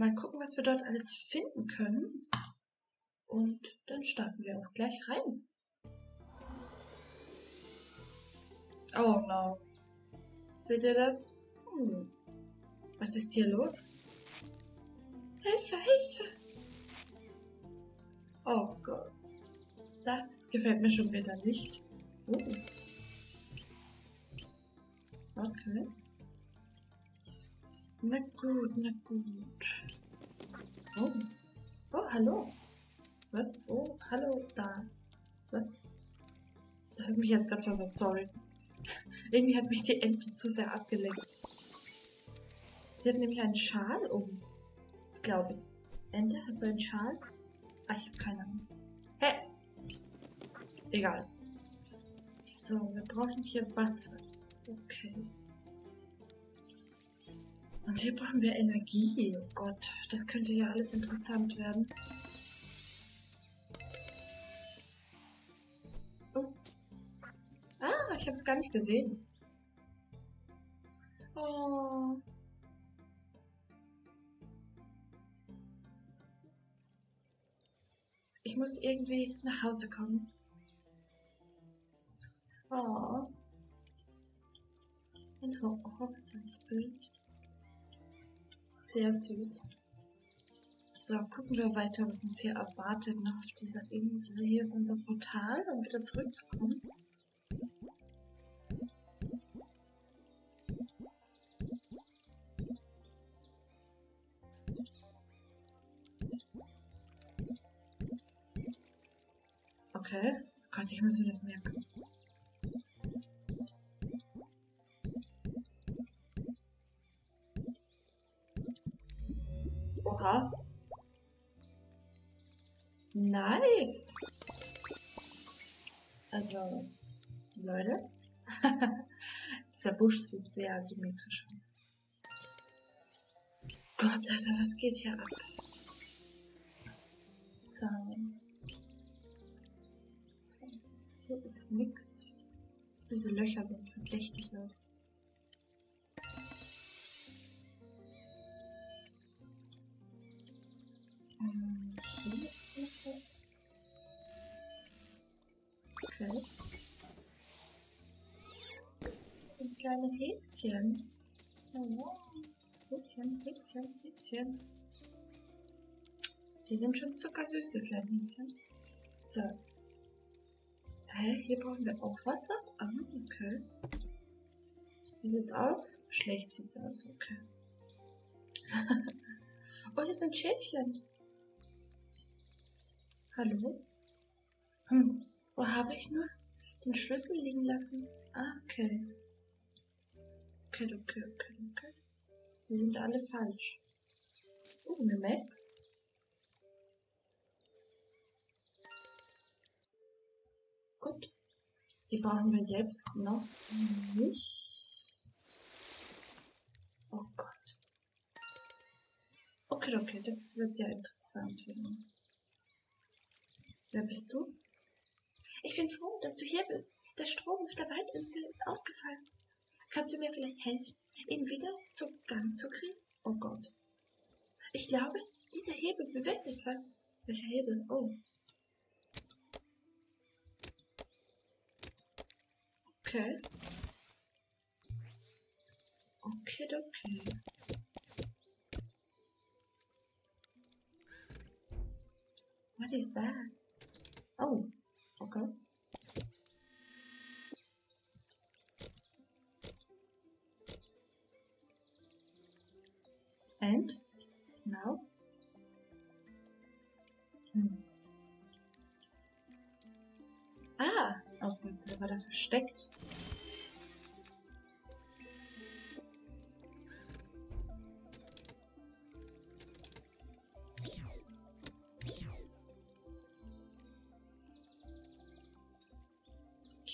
Mal gucken, was wir dort alles finden können. Und dann starten wir auch gleich rein. Oh no. Seht ihr das? Was ist hier los? Hilfe, Hilfe! Oh Gott. Das gefällt mir schon wieder nicht. Okay. Na gut, na gut. Oh. Oh, hallo. Was? Oh, hallo, da. Was? Das hat mich jetzt gerade verwirrt, sorry. Irgendwie hat mich die Ente zu sehr abgelenkt. Die hat nämlich einen Schal um. Glaube ich. Ente, hast du einen Schal? Ah, ich habe keine Ahnung. Hä? Egal. So, wir brauchen hier Wasser. Okay. Und hier brauchen wir Energie. Oh Gott, das könnte ja alles interessant werden. Oh. Ah, ich habe es gar nicht gesehen. Oh. Ich muss irgendwie nach Hause kommen. Oh. Ein Hochzeitsbild. Sehr süß. So, gucken wir weiter, was uns hier erwartet noch auf dieser Insel. Hier ist unser Portal, um wieder zurückzukommen. Okay. Oh Gott, ich muss mir das merken. Oha. Nice. Also, Leute. Dieser Busch sieht sehr asymmetrisch aus. Gott, Alter, was geht hier ab? So. Hier ist nix. Diese Löcher sind verdächtig aus. Hier ist noch was. Okay. Das sind kleine Häschen. Oh, Häschen, Häschen, Häschen. Die sind schon zuckersüß, die kleinen Häschen. So. Hä, hier brauchen wir auch Wasser? Ah, okay. Wie sieht's aus? Schlecht sieht's aus, okay. Oh, hier sind Schäfchen. Hallo? Hm, wo habe ich nur den Schlüssel liegen lassen? Ah, okay. Okay, okay, okay, okay. Die sind alle falsch. Oh, eine Map. Gut. Die brauchen wir jetzt noch nicht. Oh Gott. Okay, okay, das wird ja interessant werden. Wer bist du? Ich bin froh, dass du hier bist. Der Strom auf der Waldinsel ist ausgefallen. Kannst du mir vielleicht helfen, ihn wieder zu Gang zu kriegen? Oh Gott. Ich glaube, dieser Hebel bewirkt etwas. Welcher Hebel? Oh. Okay. Okay, okay. What is that? Oh, okay. And now? Ah, oh Gott, da war das versteckt.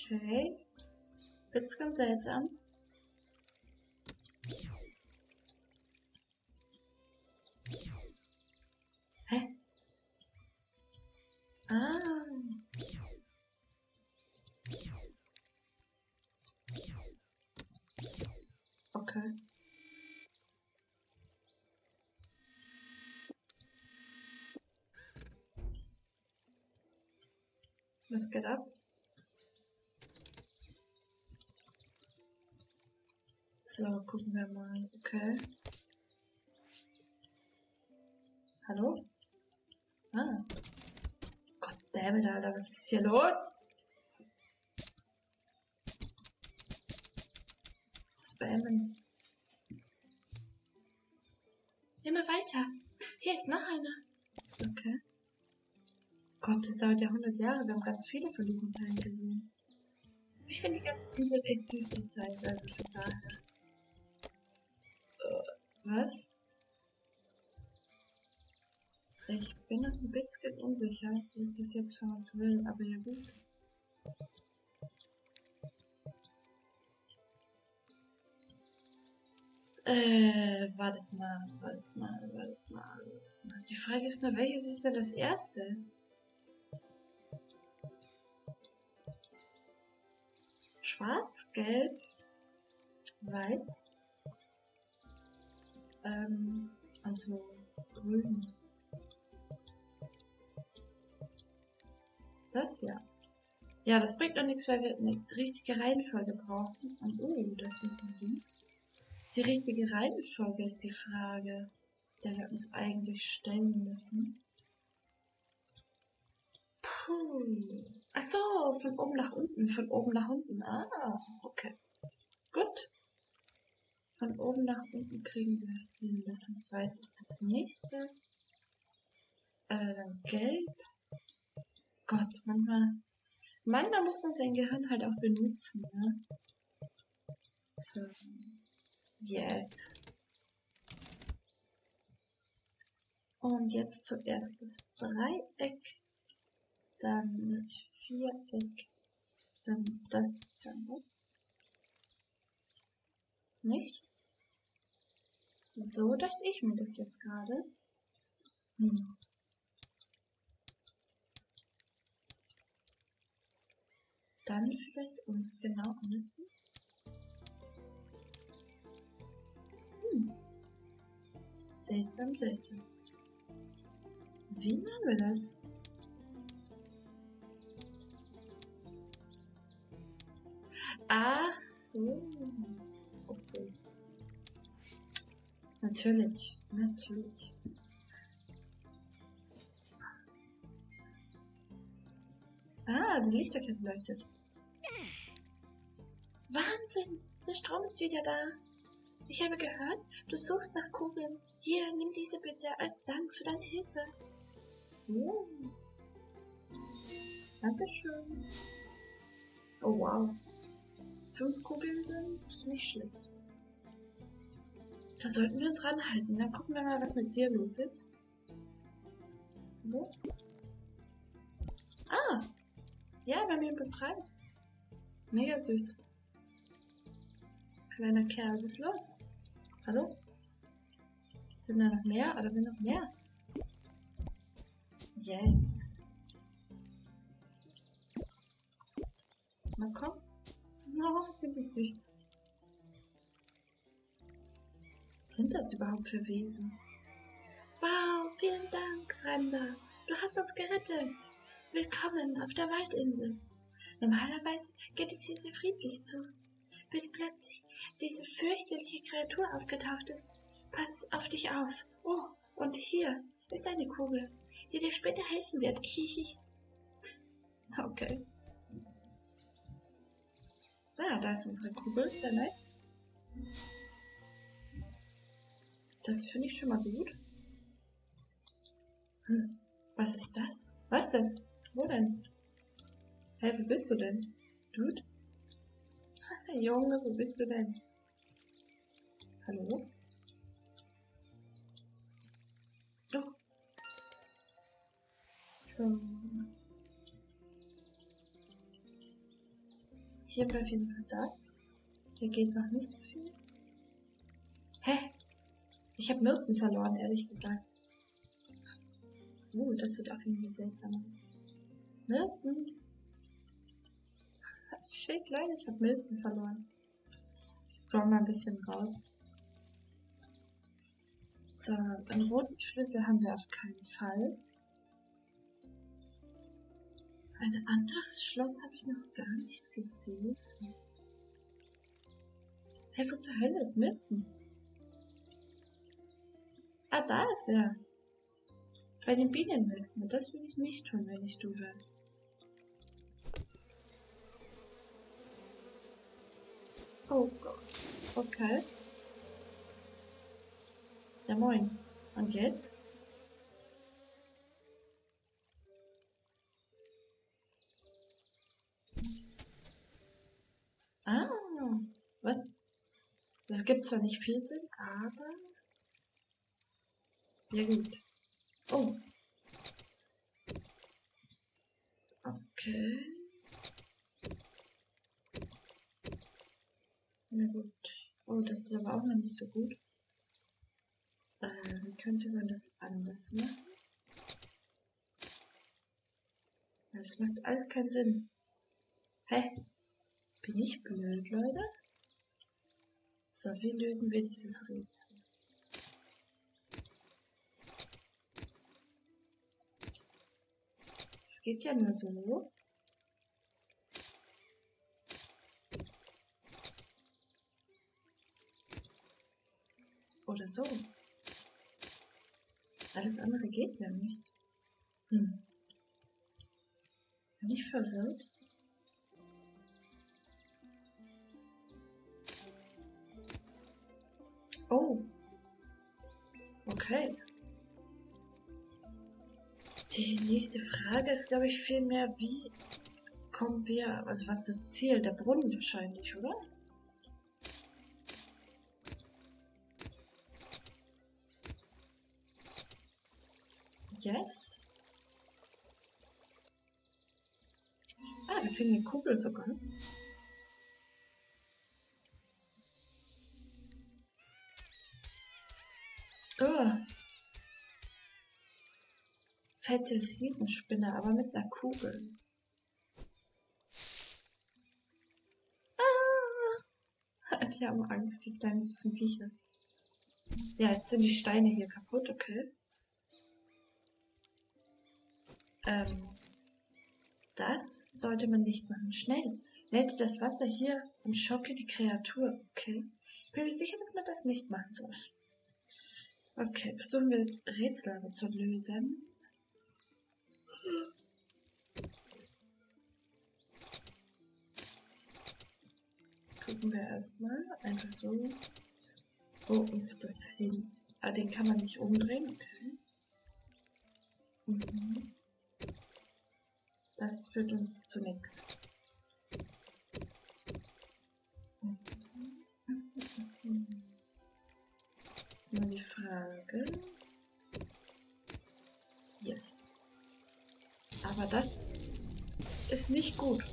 Okay. Jetzt kommt er jetzt an. Hä? Ah. Okay. Was geht ab? So, gucken wir mal. Okay. Hallo? Ah. Goddammit, Alter, was ist hier los? Spammen. Immer weiter. Hier ist noch einer. Okay. Gott, das dauert ja 100 Jahre. Wir haben ganz viele von diesen Teilen gesehen. Ich finde die ganze Insel echt süß, die Zeit. Also von daher. Was? Ich bin noch ein bisschen unsicher, was das jetzt von uns will, aber ja gut. Wartet mal. Die Frage ist nur, welches ist denn das erste? Schwarz, gelb, weiß, also grün. Das ja. Ja, das bringt doch nichts, weil wir eine richtige Reihenfolge brauchen. Und das müssen wir. Die richtige Reihenfolge ist die Frage, der wir uns eigentlich stellen müssen. Puh. Ach so, von oben nach unten, von oben nach unten. Ah, okay. Gut. Von oben nach unten kriegen wir hin. Das heißt, weiß ist das nächste. Dann gelb. Gott, manchmal muss man sein Gehirn halt auch benutzen, ne? So. Jetzt. Und jetzt zuerst das Dreieck, dann das Viereck, dann das. Nicht? So dachte ich mir das jetzt gerade. Hm. Dann vielleicht und genau andersrum. Seltsam. Wie machen wir das? Ach so. Ups. Natürlich. Ah, die Lichterkette leuchtet. Wahnsinn! Der Strom ist wieder da. Ich habe gehört, du suchst nach Kugeln. Hier, nimm diese bitte als Dank für deine Hilfe. Oh. Dankeschön. Oh wow. 5 Kugeln sind nicht schlecht. Da sollten wir uns ranhalten. Dann gucken wir mal, was mit dir los ist. Wo? Ah! Ja, wir haben ihn befreit. Mega süß. Kleiner Kerl, was ist los? Hallo? Sind da noch mehr? Oder sind noch mehr? Yes. Na komm. Oh, sind die süß. Was sind das überhaupt für Wesen? Wow, vielen Dank, Fremder. Du hast uns gerettet. Willkommen auf der Waldinsel. Normalerweise geht es hier sehr friedlich zu. Bis plötzlich diese fürchterliche Kreatur aufgetaucht ist. Pass auf dich auf. Oh, und hier ist eine Kugel, die dir später helfen wird. Hihi. Okay. Ah, da ist unsere Kugel. Sehr nice. Das finde ich schon mal gut. Hm, was ist das? Was denn? Wo denn? Hey, wo bist du denn? Dude? Junge, wo bist du denn? Hallo? Oh. So. Hier bleibt auf jeden Fall das. Hier geht noch nicht so viel. Hä? Ich habe Milton verloren, ehrlich gesagt. Das sieht auch irgendwie seltsam aus. Milton? Shit, Leute, ich habe Milton verloren. Ich scroll mal ein bisschen raus. So, einen roten Schlüssel haben wir auf keinen Fall. Ein anderes Schloss habe ich noch gar nicht gesehen. Hey, wo zur Hölle ist Milton? Ah, da ist er. Bei den Bienennesten. Das würde ich nicht tun, wenn ich du wäre. Oh Gott. Okay. Ja, moin. Und jetzt? Ah, was? Das gibt zwar nicht viel Sinn, aber... Ja gut. Oh. Okay. Na gut. Oh, das ist aber auch noch nicht so gut. Wie könnte man das anders machen? Das macht alles keinen Sinn. Hä? Bin ich blöd, Leute? So, wie lösen wir dieses Rätsel? Es geht ja nur so. Oder so. Alles andere geht ja nicht. Hm. Bin ich verwirrt? Oh. Okay. Die nächste Frage ist, glaube ich, vielmehr, wie kommen wir, also was ist das Ziel? Der Brunnen wahrscheinlich, oder? Yes. Ah, wir kriegen eine Kugel sogar. Oh. Fette Riesenspinne, aber mit einer Kugel. Ah! Die haben Angst, die kleinen süßen Viecher. Ja, jetzt sind die Steine hier kaputt, okay. Das sollte man nicht machen. Schnell! Lädt das Wasser hier und schocke die Kreatur. Okay. Ich bin mir sicher, dass man das nicht machen soll. Okay, versuchen wir das Rätsel aber zu lösen. Gucken wir erstmal. Einfach so. Wo ist das hin? Ah, den kann man nicht umdrehen. Okay. Mhm. Das führt uns zu nichts. Jetzt nur die Frage. Yes. Aber das ist nicht gut.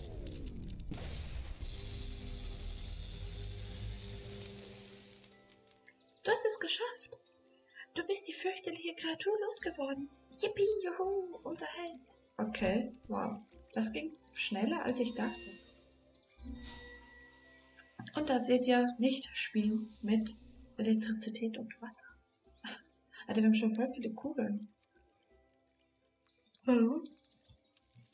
Du hast es geschafft. Du bist die fürchterliche Kreatur losgeworden. Yippie, juhu, unser Held. Okay, wow. Das ging schneller, als ich dachte. Und da seht ihr, nicht spielen mit Elektrizität und Wasser. Alter, wir haben schon voll viele Kugeln. Hallo?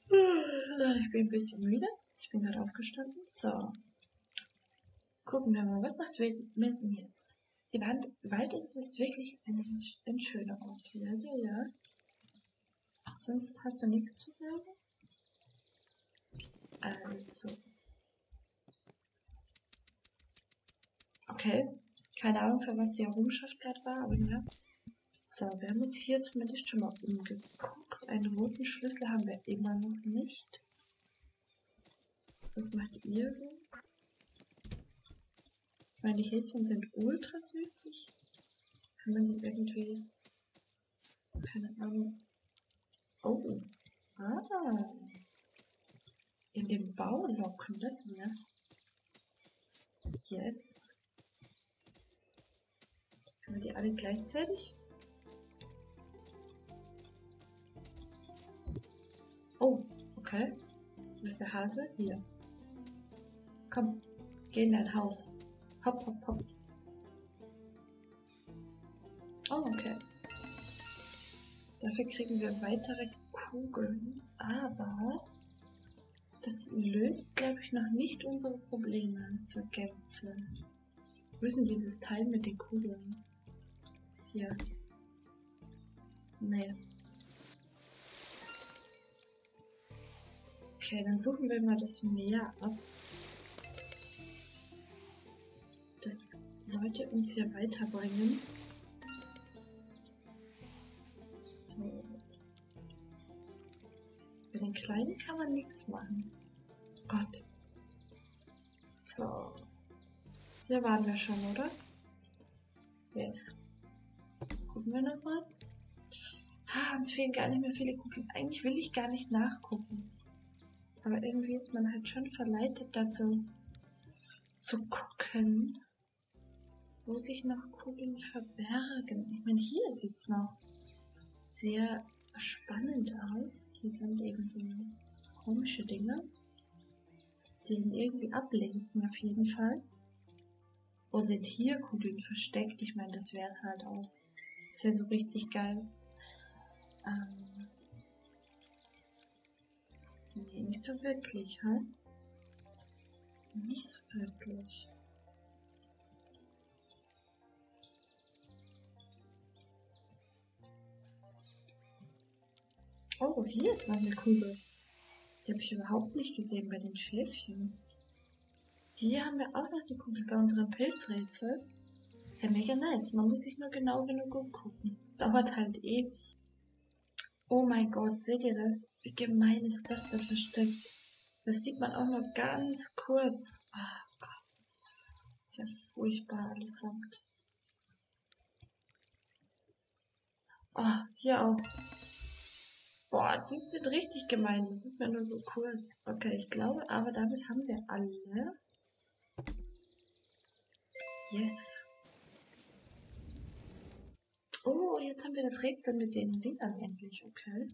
Ich bin ein bisschen müde. Ich bin gerade aufgestanden. So. Gucken wir mal, was macht Milton jetzt? Die Waldinsel ist wirklich ein schöner Ort hier. Ja, ja. Sonst hast du nichts zu sagen. Also. Okay. Keine Ahnung, für was die Errungenschaft gerade war, aber ja. So, wir haben uns hier zumindest schon mal umgeguckt. Einen roten Schlüssel haben wir immer noch nicht. Was macht ihr so? Ich meine, die Häschen sind ultra süßig. Kann man die irgendwie... Keine Ahnung. Oh, ah, in den Bau locken, das wär's. Yes. Können wir die alle gleichzeitig? Oh, okay. Wo ist der Hase? Hier. Komm, geh in dein Haus. Hopp, hopp, hopp. Oh, okay. Dafür kriegen wir weitere Kugeln, aber Das löst, glaube ich, noch nicht unsere Probleme zur Gänze. Wo ist denn dieses Teil mit den Kugeln? Hier. Nee. Okay, dann suchen wir mal das Meer ab. Das sollte uns hier weiterbringen. So. Bei den Kleinen kann man nichts machen. Gott. So. Da waren wir schon, oder? Yes. Gucken wir nochmal. Ah, uns fehlen gar nicht mehr viele Kugeln. Eigentlich will ich gar nicht nachgucken. Aber irgendwie ist man halt schon verleitet dazu, zu gucken, wo sich noch Kugeln verbergen. Ich meine, hier sieht es noch sehr spannend aus. Hier sind eben so komische Dinge, die ihn irgendwie ablenken auf jeden Fall. Wo sind hier Kugeln versteckt? Ich meine, das wäre es halt auch. Das wäre so richtig geil. Nee, nicht so wirklich, hä? Nicht so wirklich. Oh, hier ist eine Kugel. Die habe ich überhaupt nicht gesehen bei den Schäfchen. Hier haben wir auch noch eine Kugel bei unserem Pilzrätsel. Ja, mega nice. Man muss sich nur genau genug umgucken. Dauert halt ewig. Oh mein Gott, seht ihr das? Wie gemein ist das da versteckt? Das sieht man auch nur ganz kurz. Oh Gott. Ist ja furchtbar allesamt. Oh, hier auch. Boah, die sind richtig gemein. Die sieht man nur so kurz. Okay, ich glaube, aber damit haben wir alle. Yes. Oh, jetzt haben wir das Rätsel mit den Dingern endlich. Okay.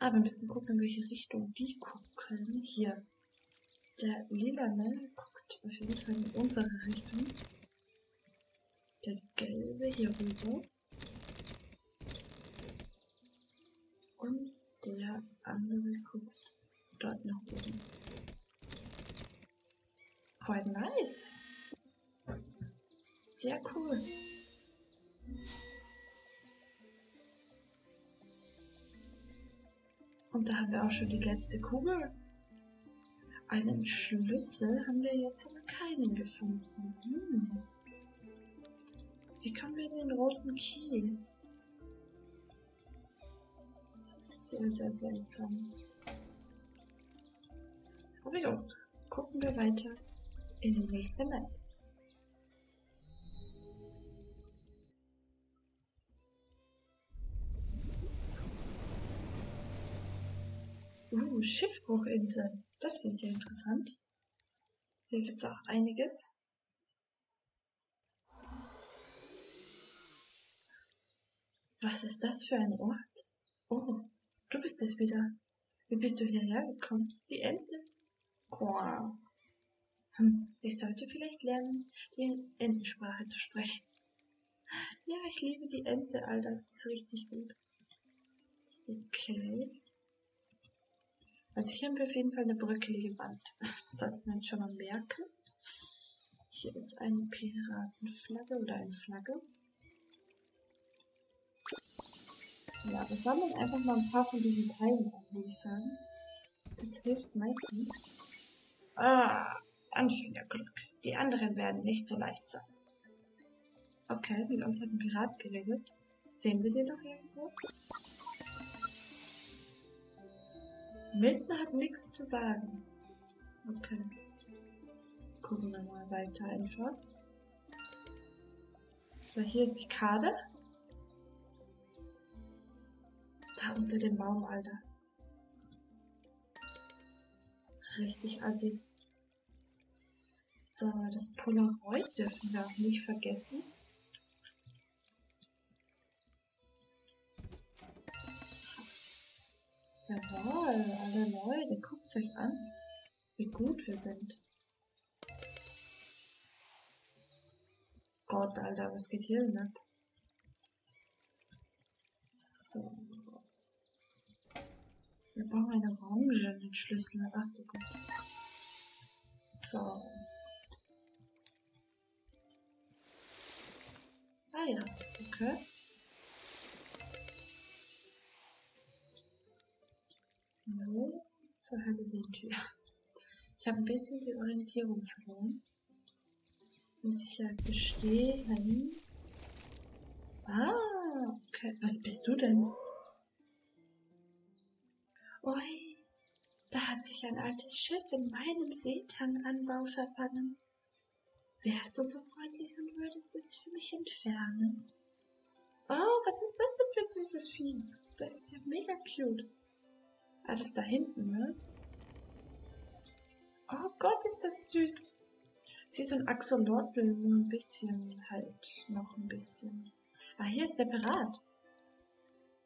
Aber wir müssen gucken, in welche Richtung die gucken. Hier. Der Lilane guckt auf jeden Fall in unsere Richtung. Der Gelbe hier rüber. Und der andere guckt dort nach oben. Quite nice. Sehr cool. Und da haben wir auch schon die letzte Kugel. Einen Schlüssel haben wir jetzt aber keinen gefunden. Hm. Wie kommen wir in den roten Key? Sehr, sehr seltsam. Aber ja, gucken wir weiter in die nächste Map. Schiffbruchinseln. Das klingt ja interessant. Hier gibt es auch einiges. Was ist das für ein Ort? Oh. Du bist es wieder. Wie bist du hierher gekommen? Die Ente? Quack. Hm, ich sollte vielleicht lernen, die Entensprache zu sprechen. Ja, ich liebe die Ente, Alter. Das ist richtig gut. Okay. Also hier haben wir auf jeden Fall eine bröckelige Wand. Das sollte man schon mal merken. Hier ist eine Piratenflagge oder eine Flagge. Ja, wir sammeln einfach mal ein paar von diesen Teilen an, würde ich sagen. Das hilft meistens. Ah, Anfängerglück. Die anderen werden nicht so leicht sein. Okay, mit uns hat ein Pirat geredet. Sehen wir den noch irgendwo? Milton hat nichts zu sagen. Okay. Gucken wir mal weiter einfach. So, hier ist die Karte. Unter dem Baum, Alter. Richtig assi. So, das Polaroid dürfen wir auch nicht vergessen. Jawohl, alle Leute, guckt euch an, wie gut wir sind. Gott, Alter, was geht hier denn ab? So. Wir brauchen eine Orange mit Schlüssel. Ach du Gott. So. Ah ja, okay. No, zur Hölle sind wir. Ich habe ein bisschen die Orientierung verloren. Muss ich ja gestehen. Ah, okay. Was bist du denn? Ui, da hat sich ein altes Schiff in meinem Seetanganbau verfangen. Wärst du so freundlich und würdest es für mich entfernen? Oh, was ist das denn für ein süßes Vieh? Das ist ja mega cute. Ah, das da hinten, ne? Oh Gott, ist das süß. Süß und Axolotl, nur ein bisschen halt, noch ein bisschen. Ah, hier ist der Pirat.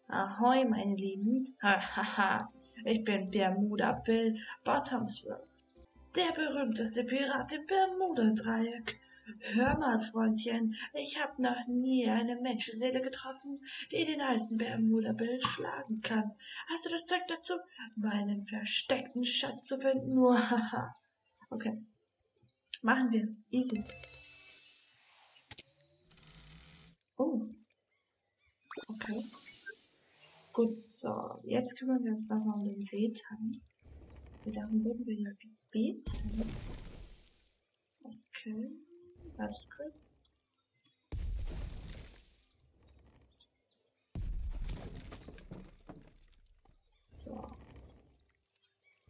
Ahoi, meine Lieben. Hahaha, ich bin Bermuda Bill Bottomsworth, der berühmteste Pirat im Bermuda-Dreieck. Hör mal, Freundchen, ich habe noch nie eine Menschenseele getroffen, die den alten Bermuda Bill schlagen kann. Hast du das Zeug dazu, meinen versteckten Schatz zu finden? Nur haha. Okay. Machen wir. Easy. Oh. Okay. Gut, so. Jetzt kümmern wir uns nochmal um den Seetang. Darum wurden wir ja gebeten. Okay. Warte kurz. So.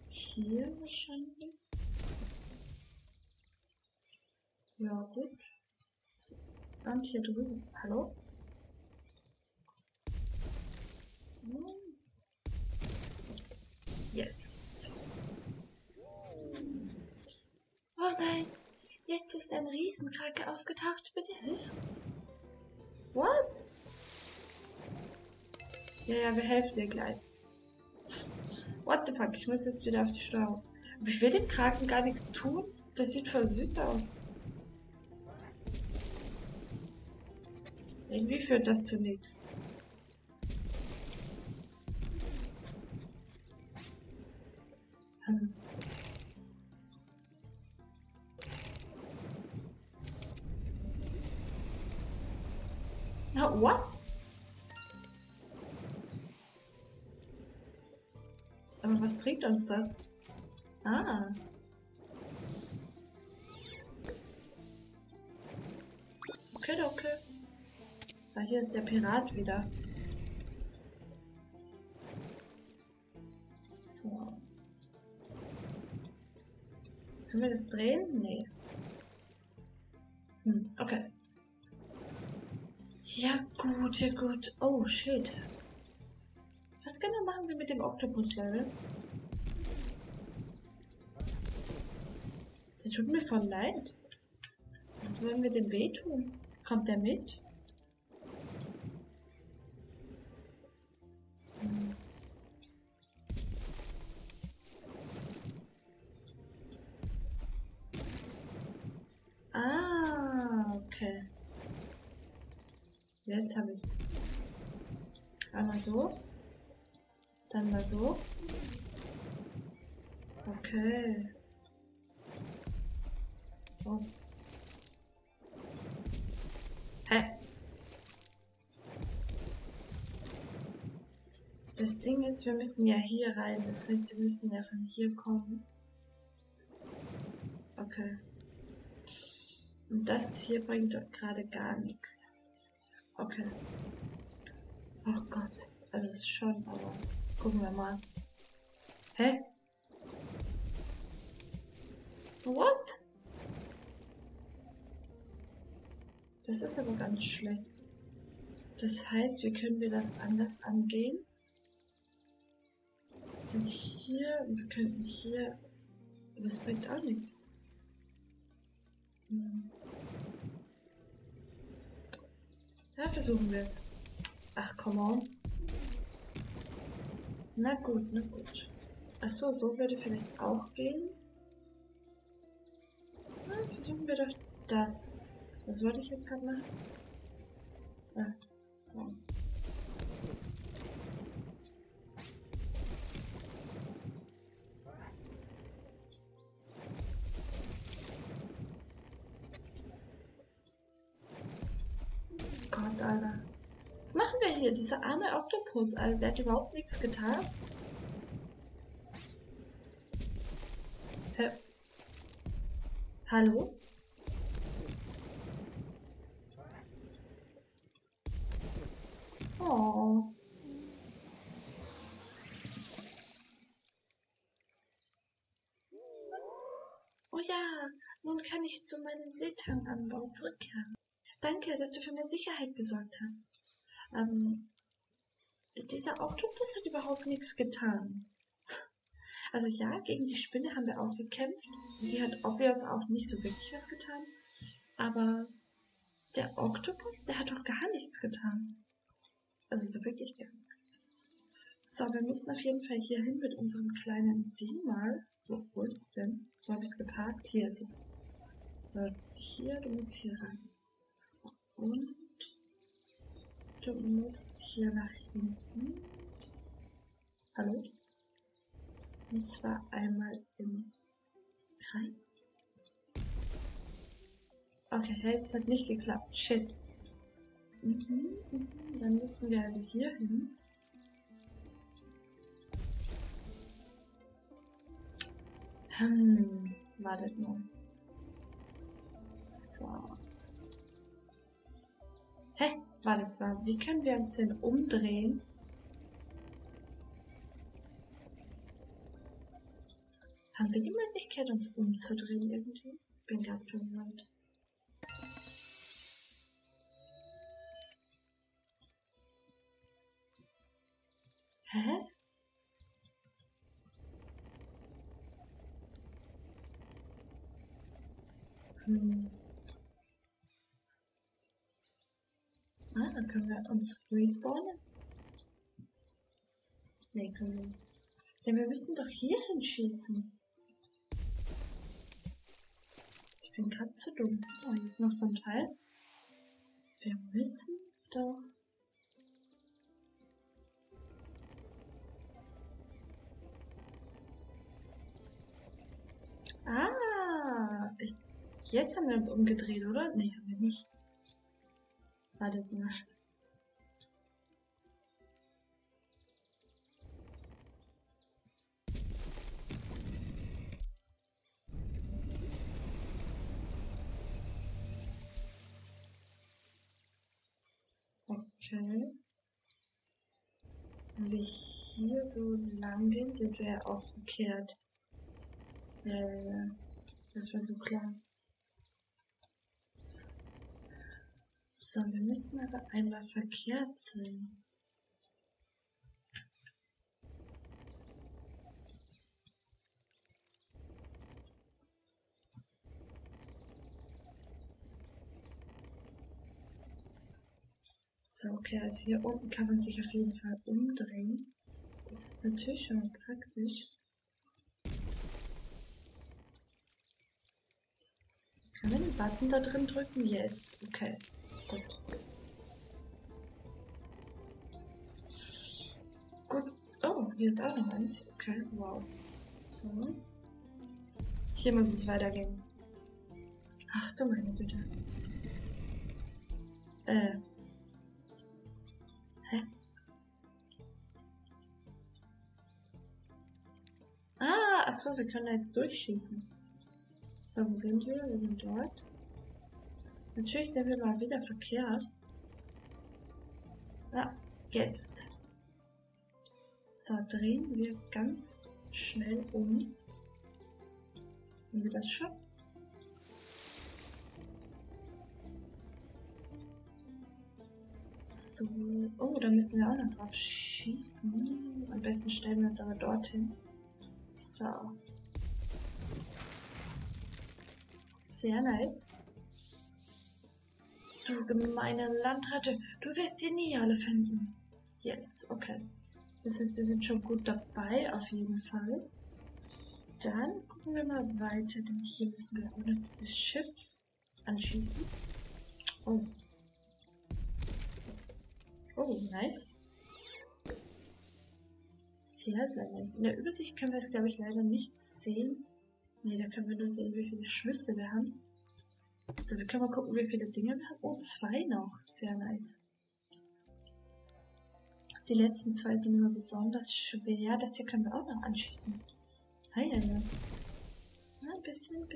Hier wahrscheinlich. Ja, gut. Und hier drüben. Hallo? Yes. Oh nein, jetzt ist ein Riesenkrake aufgetaucht. Bitte hilf uns. What? Ja, wir helfen dir gleich. What the fuck, ich muss jetzt wieder auf die Steuerung. Aber ich will dem Kraken gar nichts tun. Das sieht voll süß aus. Irgendwie führt das zu nichts. No, what? Aber was bringt uns das? Ah. Okay, okay. Ah, hier ist der Pirat wieder. So. Können wir das drehen? Nee. Hm, okay. Ja gut, ja gut. Oh shit. Was genau machen wir mit dem Oktopus-Level? Der tut mir voll leid. Warum sollen wir dem wehtun? Kommt der mit? Hm. Ah, okay. Jetzt habe ich es. Einmal so. Dann mal so. Okay. Oh. Hä? Das Ding ist, wir müssen ja hier rein. Das heißt, wir müssen ja von hier kommen. Okay. Und das hier bringt doch gerade gar nichts. Okay. Oh Gott. Alles schon, aber gucken wir mal. Hä? What? Das ist aber ganz schlecht. Das heißt, wie können wir das anders angehen? Wir sind hier, wir könnten hier... Das bringt auch nichts. Hm. Ja, versuchen wir es. Ach, come on. Na gut, na gut. Achso, so würde vielleicht auch gehen. Na, versuchen wir doch das. Was wollte ich jetzt gerade machen? Ah, so. Hand, Alter. Was machen wir hier? Dieser arme Oktopus, Alter, der hat überhaupt nichts getan. Hä? Hallo? Oh. Oh ja, nun kann ich zu meinem Seetanganbau zurückkehren. Danke, dass du für mehr Sicherheit gesorgt hast. Dieser Oktopus hat überhaupt nichts getan. Also ja, gegen die Spinne haben wir auch gekämpft. Die hat obvious auch nicht so wirklich was getan. Aber der Oktopus, der hat doch gar nichts getan. Also so wirklich gar nichts. So, wir müssen auf jeden Fall hier hin mit unserem kleinen Ding mal. Wo ist es denn? Wo habe ich es geparkt? Hier ist es. So, hier, du musst hier rein. So, und du musst hier nach hinten. Hallo? Und zwar einmal im Kreis. Okay, das hat nicht geklappt. Shit. Dann müssen wir also hier hin. Wartet mal. So. Hä? Wartet mal. Wie können wir uns denn umdrehen? Haben wir die Möglichkeit, uns umzudrehen irgendwie? Ich bin gerade schon jemand. Hä? Ah, dann können wir uns respawnen? Nee, können wir nicht. Denn wir müssen doch hier hinschießen. Ich bin gerade zu dumm. Oh, hier ist noch so ein Teil. Wir müssen doch... Ah, jetzt haben wir uns umgedreht, oder? Nee, haben wir nicht. Wartet mal. Okay. Wenn wir hier so lang gehen, sind wir ja auch verkehrt. Ja. Das war so klar. So, wir müssen aber einmal verkehrt sein. So, okay, also hier unten kann man sich auf jeden Fall umdrehen. Das ist natürlich schon praktisch. Kann man den Button da drin drücken? Yes. Okay. Gut. Gut. Oh, hier ist auch noch eins. Okay, wow. So. Hier muss es weitergehen. Ach du meine Güte. Hä? Ah, achso, wir können da jetzt durchschießen. So, wo sind wir? Wir sind dort. Natürlich sind wir mal wieder verkehrt. Ah, jetzt. So, drehen wir ganz schnell um. Haben wir das schon? So, oh, da müssen wir auch noch drauf schießen. Am besten stellen wir uns aber dorthin. So. Sehr nice. Du gemeine Landratte, du wirst sie nie alle finden. Yes, okay. Das heißt, wir sind schon gut dabei, auf jeden Fall. Dann gucken wir mal weiter, denn hier müssen wir auch noch dieses Schiff anschießen. Oh. Oh, nice. Sehr, sehr nice. In der Übersicht können wir es, glaube ich, leider nicht sehen. Ne, da können wir nur sehen, wie viele Schlüssel wir haben. So, wir können mal gucken, wie viele Dinge wir haben. Oh, 2 noch. Sehr nice. Die letzten 2 sind immer besonders schwer. Das hier können wir auch noch anschießen. Heilige. Ja, ein bisschen.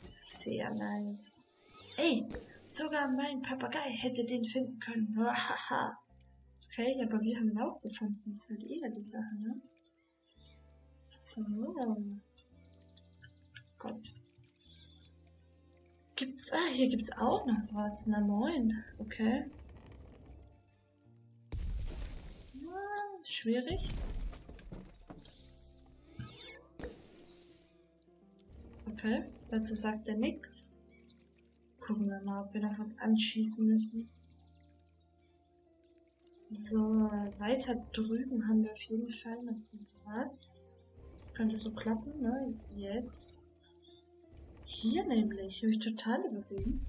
Sehr nice. Ey, sogar mein Papagei hätte den finden können. Okay, aber wir haben ihn auch gefunden. Das ist halt eher die Sache, ne? So. Gott. Gibt's. Ah, hier gibt's auch noch was. Na moin. Okay. Ah, schwierig. Okay, dazu sagt er nichts. Gucken wir mal, ob wir noch was anschießen müssen. So, weiter drüben haben wir auf jeden Fall noch was. Das könnte so klappen, ne? Yes. Hier nämlich, habe ich total übersehen.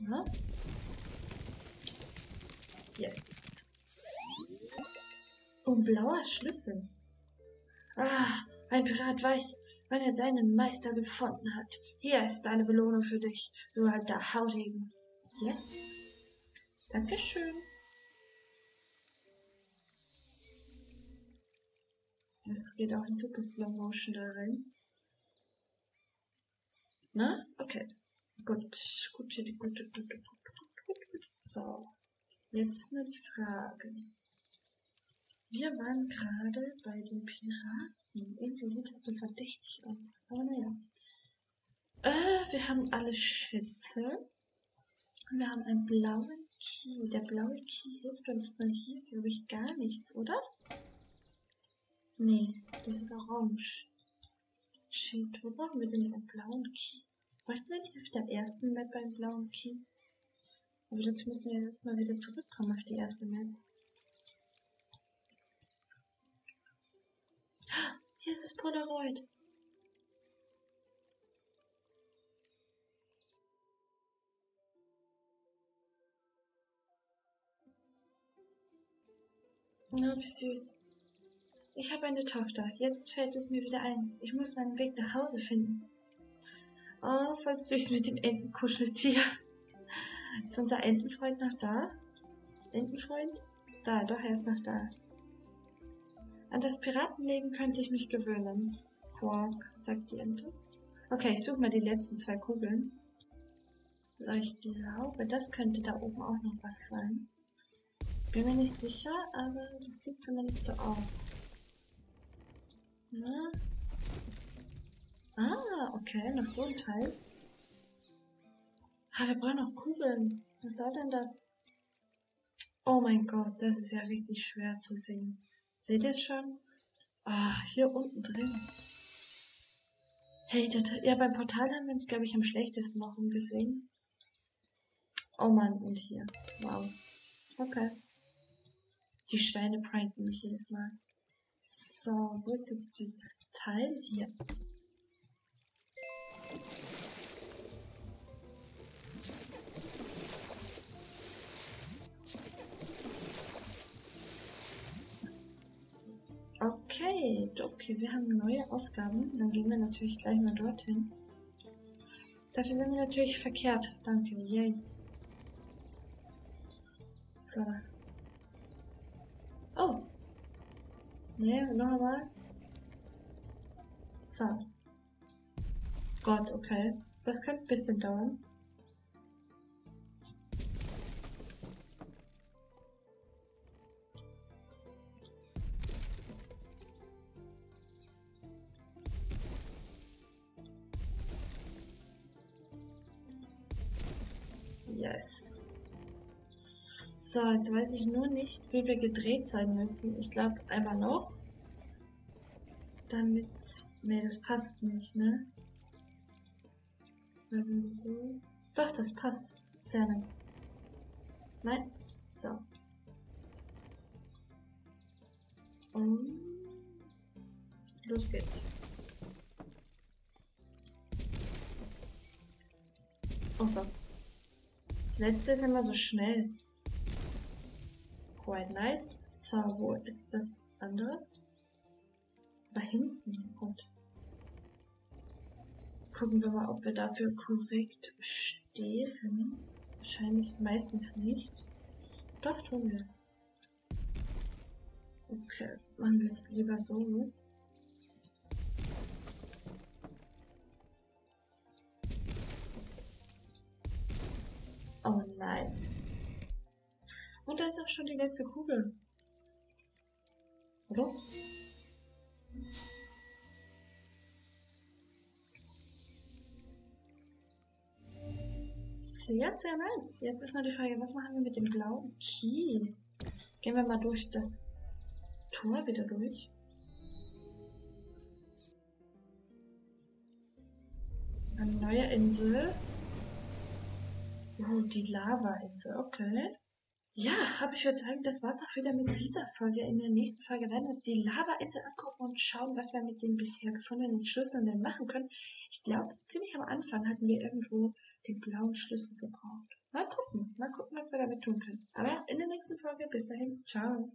Ja. Yes. Und blauer Schlüssel. Ah, ein Pirat weiß, wann er seinen Meister gefunden hat. Hier ist deine Belohnung für dich, du alter Haudegen. Yes. Dankeschön. Das geht auch in super Slow Motion da rein. Na? Okay. Gut. So. Jetzt nur die Frage. Wir waren gerade bei den Piraten. Irgendwie sieht das so verdächtig aus. Aber naja. Wir haben alle Schätze. Wir haben einen blauen Key. Der blaue Key hilft uns nur hier, glaube ich, gar nichts, oder? Nee, das ist orange. Shit, wo brauchen wir denn einen blauen Key? Bräuchten wir nicht auf der ersten Map einen blauen Key? Aber dazu müssen wir erstmal wieder zurückkommen auf die erste Map. Hier ist das Polaroid. Na, wie süß. Ich habe eine Tochter. Jetzt fällt es mir wieder ein. Ich muss meinen Weg nach Hause finden. Oh, voll süß mit dem Entenkuscheltier. Ist unser Entenfreund noch da? Entenfreund? Da, doch, er ist noch da. An das Piratenleben könnte ich mich gewöhnen. Quark, sagt die Ente. Okay, ich suche mal die letzten 2 Kugeln. So, ich glaube, das könnte da oben auch noch was sein. Bin mir nicht sicher, aber das sieht zumindest so aus. Na? Ah, okay, noch so ein Teil. Ah, wir brauchen noch Kugeln. Was soll denn das? Oh mein Gott, das ist ja richtig schwer zu sehen. Seht ihr es schon? Ah, hier unten drin. Hey, ja, beim Portal haben wir uns, glaube ich, am schlechtesten noch umgesehen. Oh Mann, und hier. Wow. Okay. Die Steine pranken mich jedes Mal. So, wo ist jetzt dieses Teil? Hier. Okay, wir haben neue Aufgaben. Dann gehen wir natürlich gleich mal dorthin. Dafür sind wir natürlich verkehrt. Danke, yay. So. Oh. Ne, noch einmal. So. Gott, okay. Das könnte ein bisschen dauern. Yes. So, jetzt weiß ich nur nicht, wie wir gedreht sein müssen. Ich glaube, einmal noch. Damit... Ne, das passt nicht, ne? So. Doch, das passt. Sehr nice. Nein. So. Und... los geht's. Oh Gott. Letzte ist immer so schnell. Quite nice. So, wo ist das andere? Da hinten. Gut. Gucken wir mal, ob wir dafür korrekt stehen. Wahrscheinlich meistens nicht. Doch, tun wir. Okay, machen wir es lieber so. Oh, nice. Und da ist auch schon die letzte Kugel. Oder? Sehr, sehr nice. Jetzt ist mal die Frage, was machen wir mit dem blauen Key? Gehen wir mal durch das Tor wieder durch. Eine neue Insel. Oh, die Lava-Insel, okay. Ja, habe ich würde sagen, das war's auch wieder mit dieser Folge. In der nächsten Folge werden wir uns die Lava-Insel angucken und schauen, was wir mit den bisher gefundenen Schlüsseln denn machen können. Ich glaube, ziemlich am Anfang hatten wir irgendwo den blauen Schlüssel gebraucht. Mal gucken, was wir damit tun können. Aber in der nächsten Folge, bis dahin, ciao.